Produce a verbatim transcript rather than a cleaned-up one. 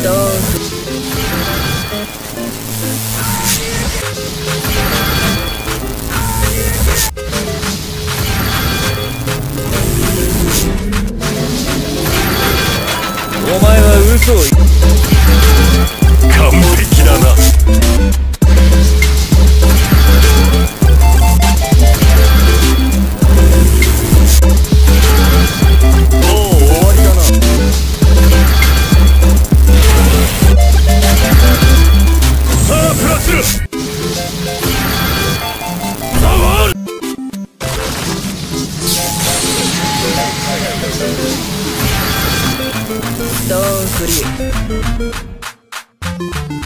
those. Don't